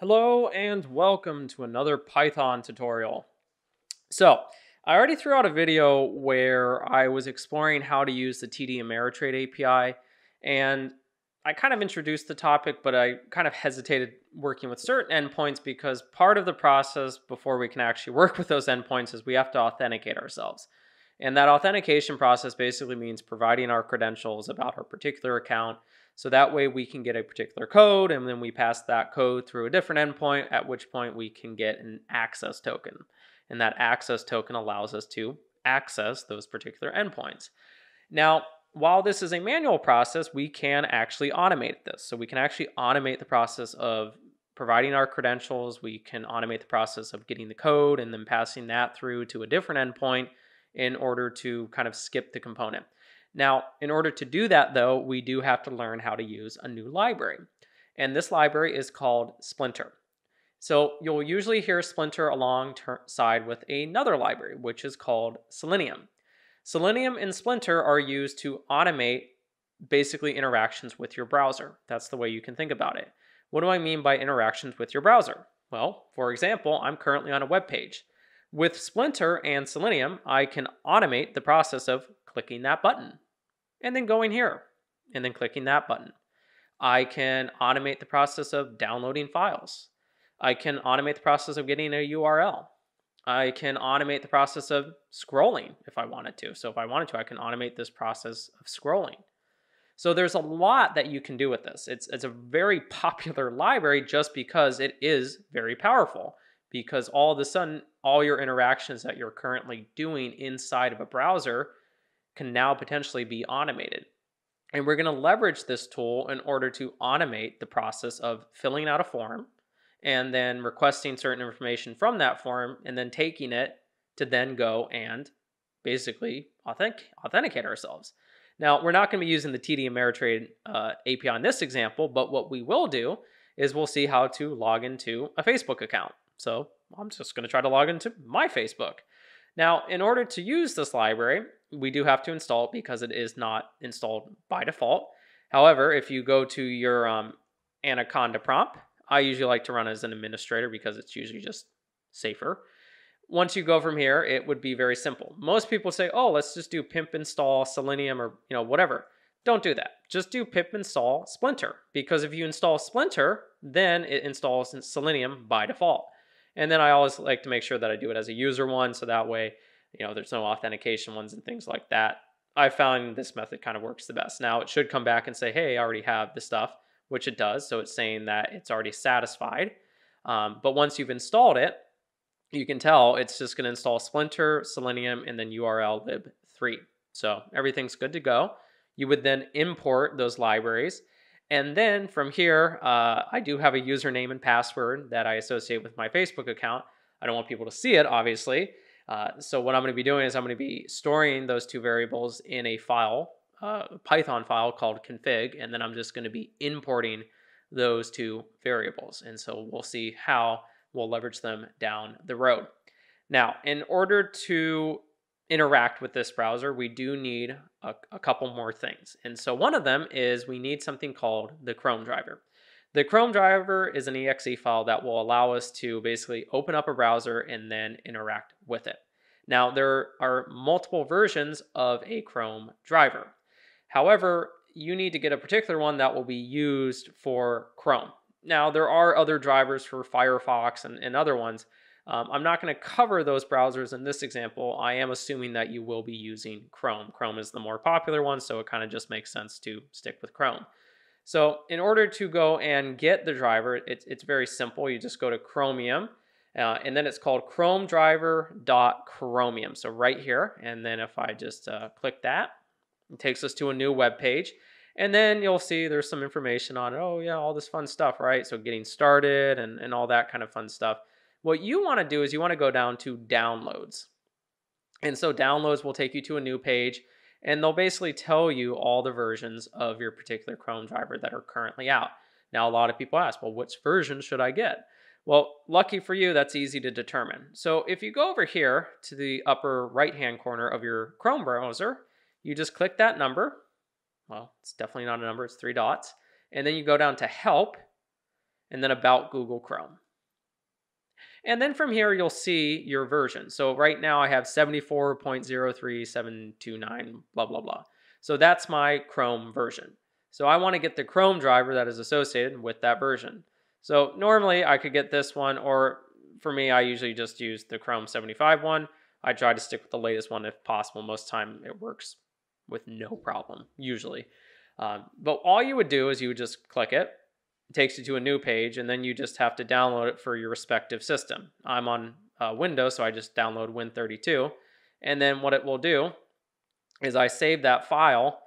Hello and welcome to another Python tutorial. So, I already threw out a video where I was exploring how to use the TD Ameritrade API, and I kind of introduced the topic, but I kind of hesitated working with certain endpoints because part of the process before we can actually work with those endpoints is we have to authenticate ourselves. And that authentication process basically means providing our credentials about our particular account. So that way we can get a particular code, and then we pass that code through a different endpoint, at which point we can get an access token. And that access token allows us to access those particular endpoints. Now, while this is a manual process, we can actually automate this. So we can actually automate the process of providing our credentials. We can automate the process of getting the code and then passing that through to a different endpoint, in order to kind of skip the component. Now, in order to do that though, we do have to learn how to use a new library. And this library is called Splinter. So you'll usually hear Splinter alongside with another library, which is called Selenium. Selenium and Splinter are used to automate basically interactions with your browser. That's the way you can think about it. What do I mean by interactions with your browser? Well, for example, I'm currently on a web page. With Splinter and Selenium, I can automate the process of clicking that button and then going here and then clicking that button. I can automate the process of downloading files. I can automate the process of getting a URL. I can automate the process of scrolling if I wanted to. So if I wanted to, I can automate this process of scrolling. So there's a lot that you can do with this. It's a very popular library just because it is very powerful. Because all of a sudden, all your interactions that you're currently doing inside of a browser can now potentially be automated. And we're going to leverage this tool in order to automate the process of filling out a form and then requesting certain information from that form and then taking it to then go and basically authenticate ourselves. Now, we're not going to be using the TD Ameritrade API in this example, but what we will do is we'll see how to log into a Facebook account. So I'm just going to try to log into my Facebook. Now, in order to use this library, we do have to install it because it is not installed by default. However, if you go to your Anaconda prompt, I usually like to run as an administrator because it's usually just safer. Once you go from here, it would be very simple. Most people say, oh, let's just do pip install Selenium or whatever. Don't do that. Just do pip install Splinter, because if you install Splinter, then it installs Selenium by default. And then I always like to make sure that I do it as a user one, so that way, there's no authentication ones and things like that. I found this method kind of works the best. Now it should come back and say, hey, I already have the stuff, which it does. So it's saying that it's already satisfied. But once you've installed it, you can tell it's just going to install Splinter, Selenium, and then URL lib3. So everything's good to go. You would then import those libraries. And then from here, I do have a username and password that I associate with my Facebook account. I don't want people to see it, obviously. So what I'm going to be doing is I'm going to be storing those two variables in a file, a Python file called config, and then I'm just going to be importing those two variables. And so we'll see how we'll leverage them down the road. Now, in order to interact with this browser, we do need a couple more things. And so one of them is we need something called the ChromeDriver. The ChromeDriver is an exe file that will allow us to basically open up a browser and then interact with it. Now, there are multiple versions of a ChromeDriver. However, you need to get a particular one that will be used for Chrome. Now, there are other drivers for Firefox and other ones. I'm not going to cover those browsers in this example. I am assuming that you will be using Chrome. Chrome is the more popular one, so it kind of just makes sense to stick with Chrome. So in order to go and get the driver, it's very simple. You just go to Chromium, and then it's called ChromeDriver.Chromium. So right here, and then if I just click that, it takes us to a new web page. And then you'll see there's some information on it. Oh yeah, all this fun stuff, right? So getting started and all that kind of fun stuff. What you want to do is you want to go down to downloads. And so downloads will take you to a new page, and they'll basically tell you all the versions of your particular ChromeDriver that are currently out. Now, a lot of people ask, well, which version should I get? Well, lucky for you, that's easy to determine. So if you go over here to the upper right-hand corner of your Chrome browser, you just click that number. Well, it's definitely not a number, it's 3 dots. And then you go down to help, and then About Google Chrome. And then from here, you'll see your version. So right now I have 74.03729, blah, blah, blah. So that's my Chrome version. So I want to get the Chrome driver that is associated with that version. So normally I could get this one, or for me, I usually just use the Chrome 75 one. I try to stick with the latest one if possible. Most time it works with no problem, usually. But all you would do is you would just click it. It takes you to a new page, and then you just have to download it for your respective system. I'm on Windows, so I just download Win32. And then what it will do is I save that file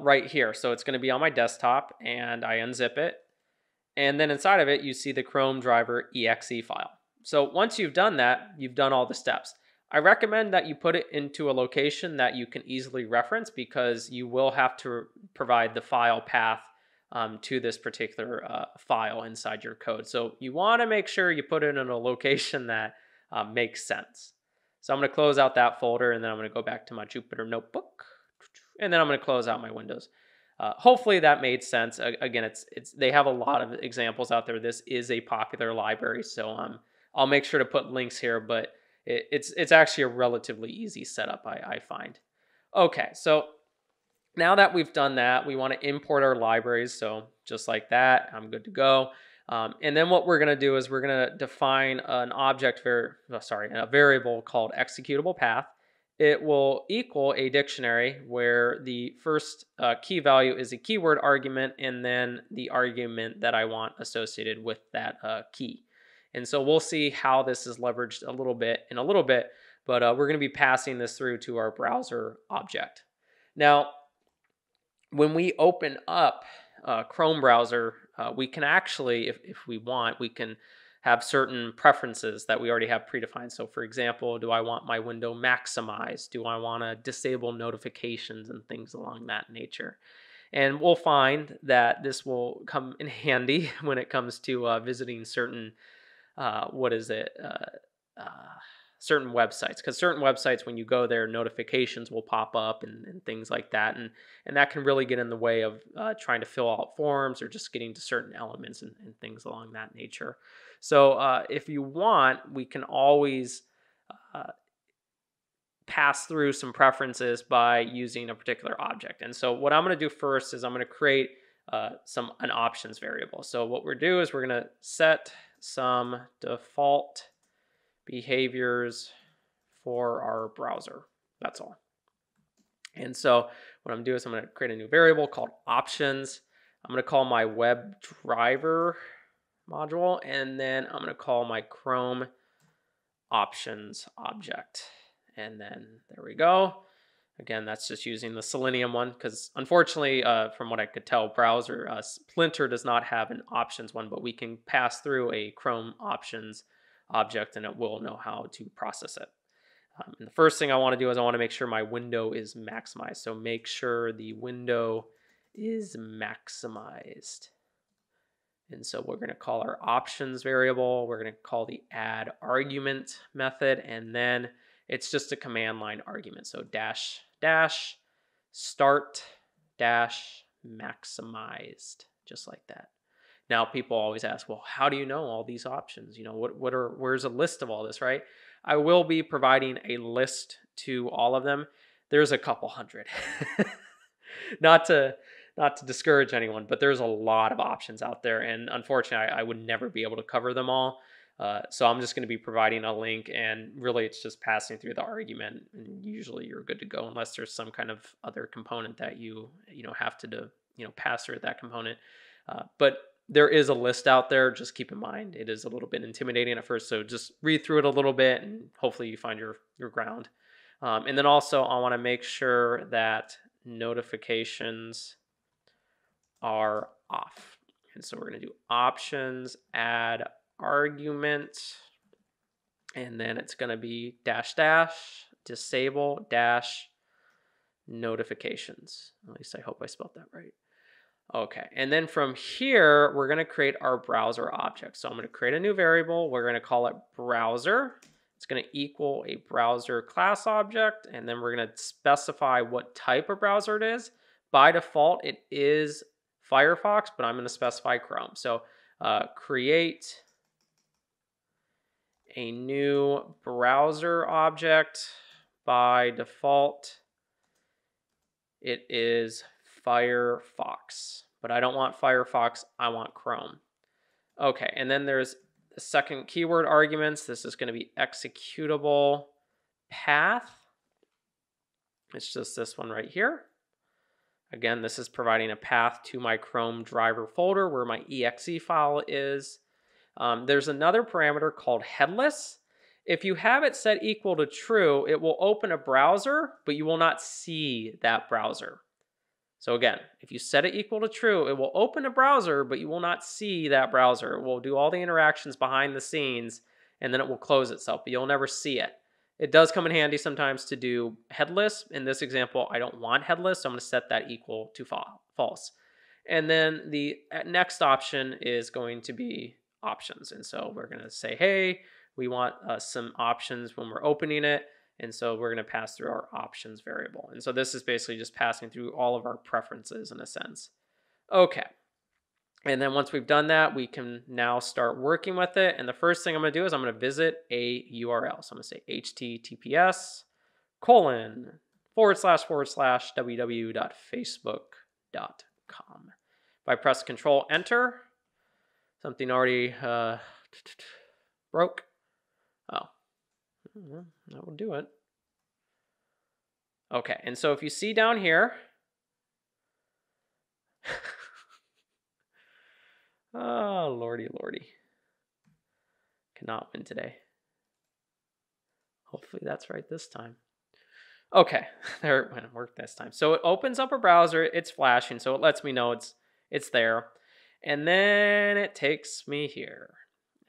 right here. So it's going to be on my desktop, and I unzip it. And then inside of it, you see the ChromeDriver exe file. So once you've done that, you've done all the steps. I recommend that you put it into a location that you can easily reference, because you will have to provide the file path to this particular file inside your code. So you want to make sure you put it in a location that makes sense. So I'm going to close out that folder, and then I'm going to go back to my Jupyter notebook, and then I'm going to close out my Windows. Hopefully that made sense. Again, they have a lot of examples out there. This is a popular library, so I'll make sure to put links here, but it's actually a relatively easy setup, I find. Okay, so now that we've done that, we want to import our libraries. So just like that, I'm good to go. And then what we're going to do is we're going to define an a variable called executable path. It will equal a dictionary where the first key value is a keyword argument, and then the argument that I want associated with that key. And so we'll see how this is leveraged a little bit in a little bit, but we're going to be passing this through to our browser object. Now, when we open up Chrome browser, we can actually, if we want, we can have certain preferences that we already have predefined. So for example, do I want my window maximized? Do I want to disable notifications and things along that nature? And we'll find that this will come in handy when it comes to visiting certain certain websites, because certain websites, when you go there, notifications will pop up and things like that, and that can really get in the way of trying to fill out forms or just getting to certain elements and things along that nature. So if you want, we can always pass through some preferences by using a particular object. And so what I'm going to do first is I'm going to create an options variable. So what we're doing is we're going to set some default behaviors for our browser. That's all. And so what I'm doing is I'm going to create a new variable called options. I'm going to call my web driver module, and then I'm going to call my Chrome options object. And then there we go. Again, that's just using the Selenium one, because unfortunately, from what I could tell, browser Splinter does not have an options one, but we can pass through a Chrome options object and it will know how to process it. And the first thing I want to do is I want to make sure my window is maximized. So make sure the window is maximized. And so we're going to call our options variable. We're going to call the add argument method, and then it's just a command line argument. So dash, dash, start, dash, maximized, just like that. Now, people always ask, well, how do you know all these options? You know, where's a list of all this, right? I will be providing a list to all of them. There's a couple hundred. Not to discourage anyone, but there's a lot of options out there. And unfortunately, I would never be able to cover them all. So I'm just going to be providing a link, and really it's just passing through the argument, and usually you're good to go unless there's some kind of other component that you have to do, pass through that component. But there is a list out there. Just keep in mind, it is a little bit intimidating at first. So just read through it a little bit and hopefully you find your ground. And then also I want to make sure that notifications are off. And so we're going to do options, add argument, and then it's going to be dash dash disable dash notifications. At least I hope I spelled that right. Okay, and then from here we're going to create our browser object. So I'm going to create a new variable. We're going to call it browser. It's going to equal a browser class object, and then we're going to specify what type of browser it is. By default it is Firefox, but I'm going to specify Chrome. So create a new browser object. By default, it is Firefox, but I don't want Firefox, I want Chrome. Okay, and then there's the second keyword arguments. This is going to be executable path. It's just this one right here. Again, this is providing a path to my Chrome driver folder where my exe file is. There's another parameter called headless. If you have it set equal to true, it will open a browser, but you will not see that browser. So again, if you set it equal to true, it will open a browser, but you will not see that browser. It will do all the interactions behind the scenes, and then it will close itself, but you'll never see it. It does come in handy sometimes to do headless. In this example, I don't want headless, so I'm going to set that equal to false. And then the next option is going to be options. And so we're going to say, hey, we want some options when we're opening it, and so we're going to pass through our options variable. And so this is basically just passing through all of our preferences in a sense. Okay, and then once we've done that, we can now start working with it. And the first thing I'm going to do is I'm going to visit a URL. So I'm going to say https://www.facebook.com. If I press Control Enter, something already broke. Oh, that will do it. Okay, and so if you see down here, oh, lordy, lordy. Cannot win today. Hopefully that's right this time. Okay, there it went, it worked this time. So it opens up a browser, it's flashing, so it lets me know it's there. And then it takes me here.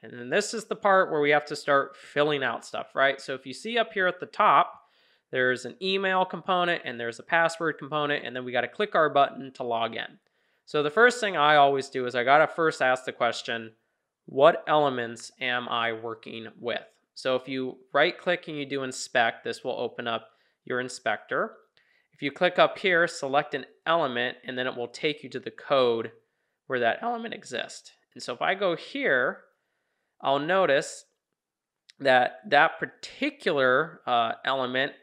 And then this is the part where we have to start filling out stuff, right? So if you see up here at the top, there's an email component and there's a password component, and then we got to click our button to log in. So the first thing I always do is I got to first ask the question, what elements am I working with? So if you right click and you do inspect, this will open up your inspector. If you click up here, select an element, and then it will take you to the code where that element exists. And so if I go here, I'll notice that that particular element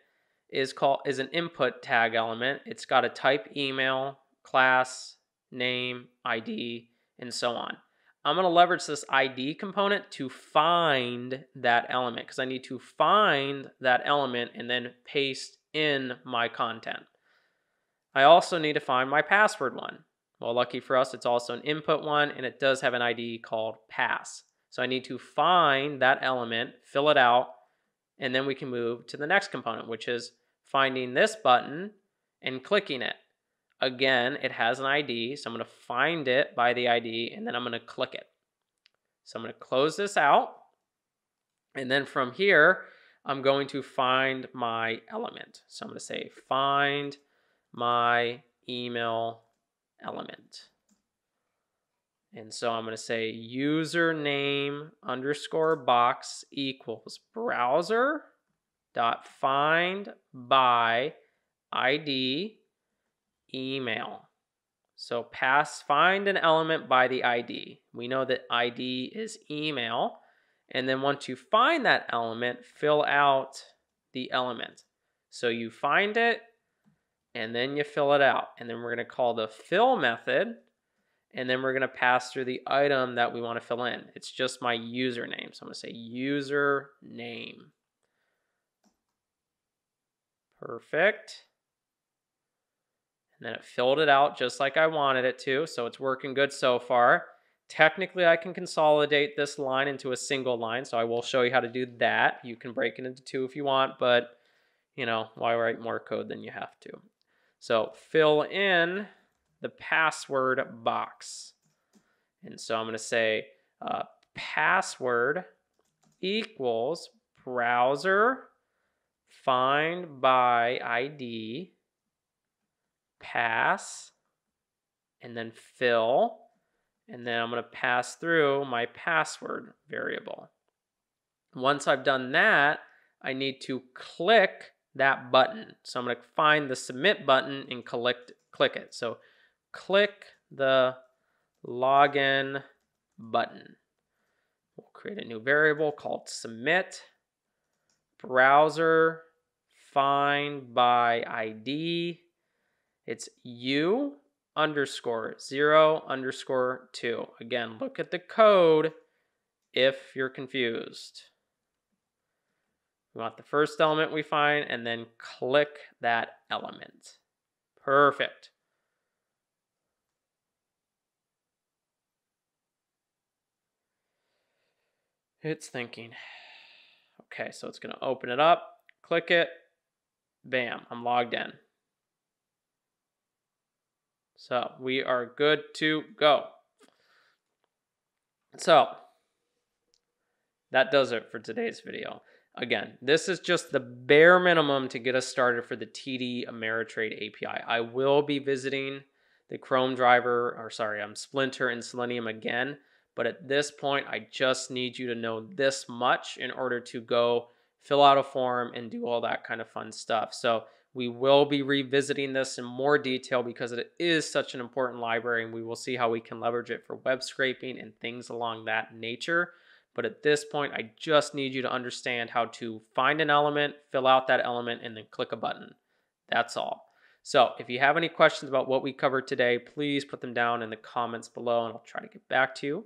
is an input tag element. It's got a type, email, class, name, ID, and so on. I'm going to leverage this ID component to find that element, because I need to find that element and then paste in my content. I also need to find my password one. Well, lucky for us, it's also an input one, and it does have an ID called pass. So I need to find that element, fill it out, and then we can move to the next component, which is finding this button and clicking it. Again, it has an ID, so I'm going to find it by the ID, and then I'm going to click it. So I'm going to close this out, and then from here, I'm going to find my element. So I'm going to say, find my email element. And so I'm going to say username underscore box equals browser dot find by ID email. So find an element by the ID. We know that ID is email. And then once you find that element, fill out the element. So you find it, and then you fill it out. And then we're going to call the fill method. And then we're going to pass through the item that we want to fill in. It's just my username. So I'm going to say username. Perfect. And then it filled it out just like I wanted it to. So it's working good so far. Technically, I can consolidate this line into a single line. So I will show you how to do that. You can break it into two if you want, but you know, why write more code than you have to? So fill in the password box. And so I'm going to say password equals browser find by ID pass, and then fill, and then I'm going to pass through my password variable. Once I've done that, I need to click that button. So I'm going to find the submit button and click it. So click the login button. We'll create a new variable called submit, browser, find by ID. It's u underscore 0 underscore 2. Again, look at the code if you're confused. We want the first element we find and then click that element. Perfect. It's thinking. Okay, so it's going to open it up, click it, bam, I'm logged in. So we are good to go. So that does it for today's video. Again, this is just the bare minimum to get us started for the TD Ameritrade API. I will be visiting the Splinter and Selenium again, but at this point, I just need you to know this much in order to go fill out a form and do all that kind of fun stuff. So we will be revisiting this in more detail because it is such an important library, and we will see how we can leverage it for web scraping and things along that nature. But at this point, I just need you to understand how to find an element, fill out that element, and then click a button. That's all. So if you have any questions about what we covered today, please put them down in the comments below and I'll try to get back to you.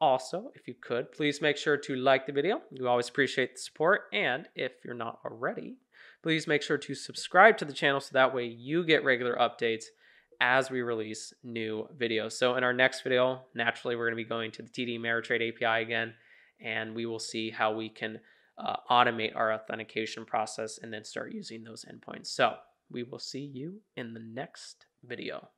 Also, if you could, please make sure to like the video. We always appreciate the support. And if you're not already, please make sure to subscribe to the channel so that way you get regular updates as we release new videos. So in our next video, naturally, we're going to be going to the TD Ameritrade API again, and we will see how we can automate our authentication process and then start using those endpoints. So we will see you in the next video.